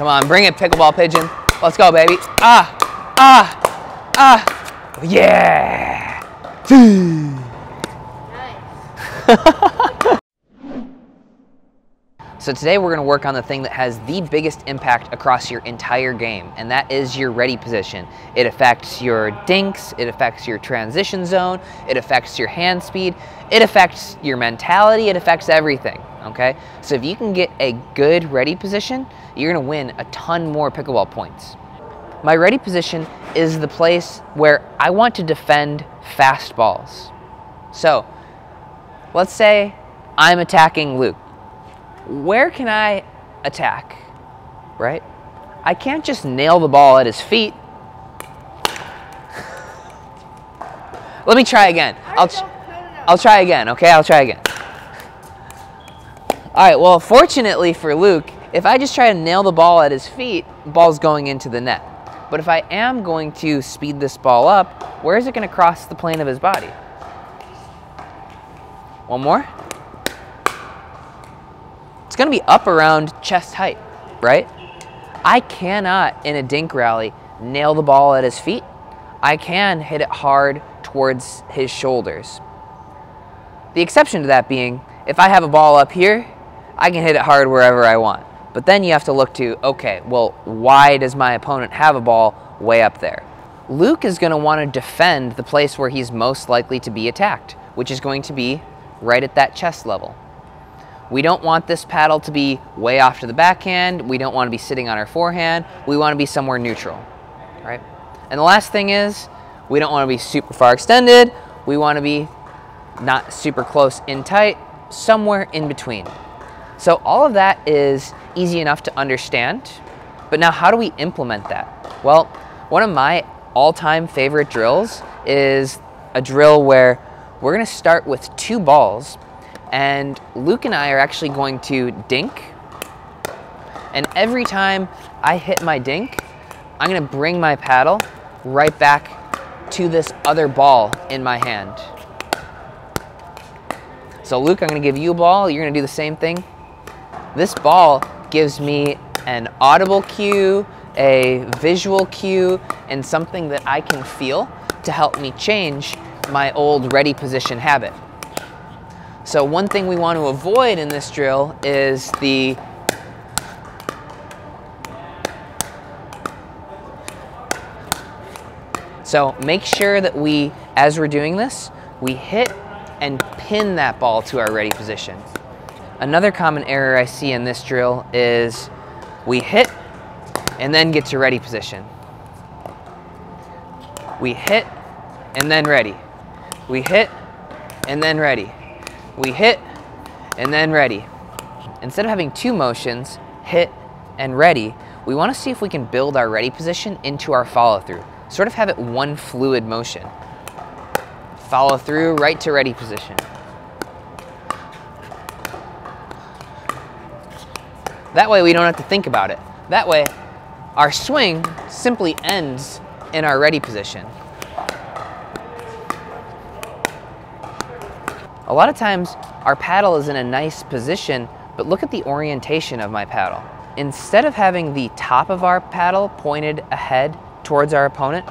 Come on, bring it, pickleball pigeon. Let's go, baby. Ah, ah, ah. Yeah. Nice. So today we're gonna work on the thing that has the biggest impact across your entire game, and that is your ready position. It affects your dinks, it affects your transition zone, it affects your hand speed, it affects your mentality, it affects everything, okay? So if you can get a good ready position, you're gonna win a ton more pickleball points. My ready position is the place where I want to defend fast balls. So let's say I'm attacking Luke. Where can I attack, right? I can't just nail the ball at his feet. Let me try again. I'll try again, okay? I'll try again. All right, well, fortunately for Luke, if I just try to nail the ball at his feet, the ball's going into the net. But if I am going to speed this ball up, where is it gonna cross the plane of his body? One more. It's gonna be up around chest height, right? I cannot, in a dink rally, nail the ball at his feet. I can hit it hard towards his shoulders. The exception to that being, if I have a ball up here, I can hit it hard wherever I want. But then you have to look to, okay, well, why does my opponent have a ball way up there? Luke is gonna wanna defend the place where he's most likely to be attacked, which is going to be right at that chest level. We don't want this paddle to be way off to the backhand. We don't want to be sitting on our forehand. We want to be somewhere neutral, right? And the last thing is, we don't want to be super far extended. We want to be not super close in tight, somewhere in between. So all of that is easy enough to understand, but now how do we implement that? Well, one of my all-time favorite drills is a drill where we're going to start with two balls, and Luke and I are actually going to dink. And every time I hit my dink, I'm gonna bring my paddle right back to this other ball in my hand. So Luke, I'm gonna give you a ball. You're gonna do the same thing. This ball gives me an audible cue, a visual cue, and something that I can feel to help me change my old ready position habit. So one thing we want to avoid in this drill is the So make sure that we, as we're doing this, we hit and pin that ball to our ready position. Another common error I see in this drill is we hit and then get to ready position. We hit and then ready. We hit and then ready. We hit and then ready. Instead of having two motions, hit and ready, we want to see if we can build our ready position into our follow through. Sort of have it one fluid motion. Follow through right to ready position. That way we don't have to think about it. That way our swing simply ends in our ready position. A lot of times our paddle is in a nice position, but look at the orientation of my paddle. Instead of having the top of our paddle pointed ahead towards our opponent,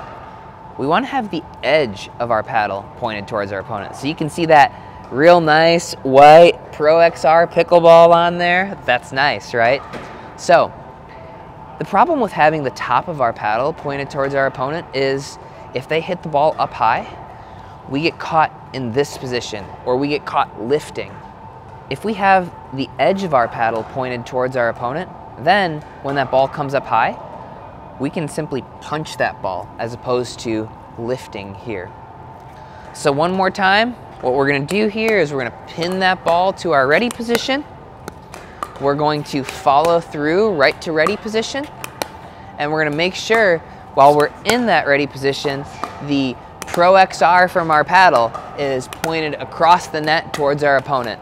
we want to have the edge of our paddle pointed towards our opponent. So you can see that real nice white Pro XR pickleball on there. That's nice, right? So the problem with having the top of our paddle pointed towards our opponent is if they hit the ball up high, we get caught in this position, or we get caught lifting. If we have the edge of our paddle pointed towards our opponent, then when that ball comes up high, we can simply punch that ball as opposed to lifting here. So one more time, what we're gonna do here is we're gonna pin that ball to our ready position. We're going to follow through right to ready position. And we're gonna make sure while we're in that ready position, the Pro XR from our paddle is pointed across the net towards our opponent.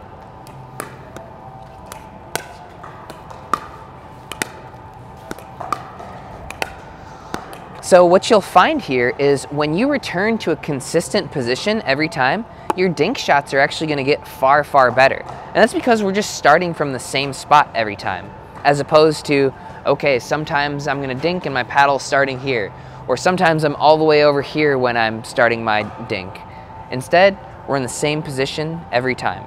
So what you'll find here is when you return to a consistent position every time, your dink shots are actually gonna get far, far better. And that's because we're just starting from the same spot every time, as opposed to, okay, sometimes I'm gonna dink and my paddle's starting here, or sometimes I'm all the way over here when I'm starting my dink. Instead, we're in the same position every time.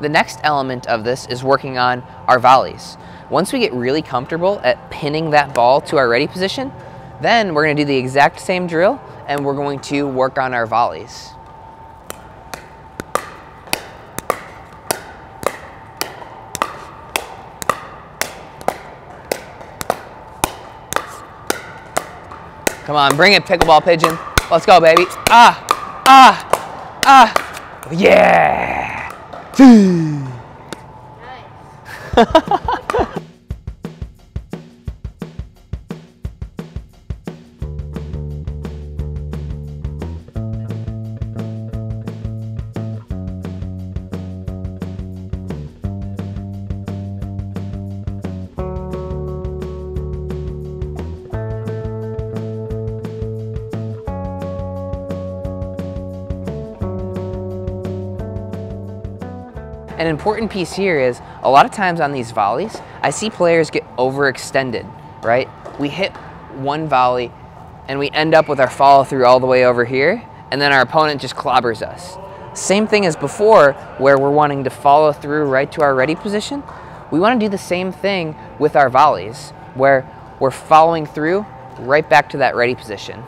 The next element of this is working on our volleys. Once we get really comfortable at pinning that ball to our ready position, then we're gonna do the exact same drill and we're going to work on our volleys. Come on, bring it, pickleball pigeon. Let's go, baby. Ah, ah, ah. Yeah. Nice. An important piece here is a lot of times on these volleys, I see players get overextended, right? We hit one volley and we end up with our follow through all the way over here, and then our opponent just clobbers us. Same thing as before where we're wanting to follow through right to our ready position. We want to do the same thing with our volleys where we're following through right back to that ready position.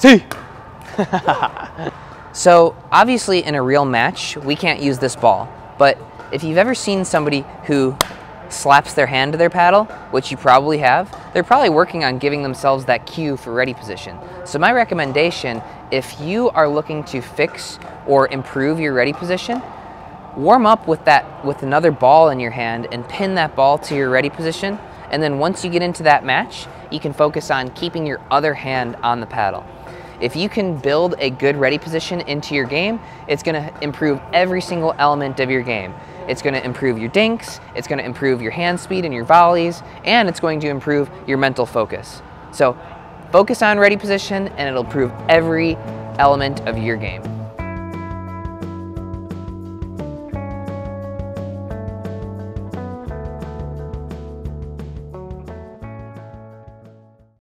See. So obviously in a real match, we can't use this ball, but if you've ever seen somebody who slaps their hand to their paddle, which you probably have, they're probably working on giving themselves that cue for ready position. So my recommendation, if you are looking to fix or improve your ready position, warm up with another ball in your hand and pin that ball to your ready position. And then once you get into that match, you can focus on keeping your other hand on the paddle. If you can build a good ready position into your game, it's gonna improve every single element of your game. It's gonna improve your dinks, it's gonna improve your hand speed and your volleys, and it's going to improve your mental focus. So focus on ready position and it'll improve every element of your game.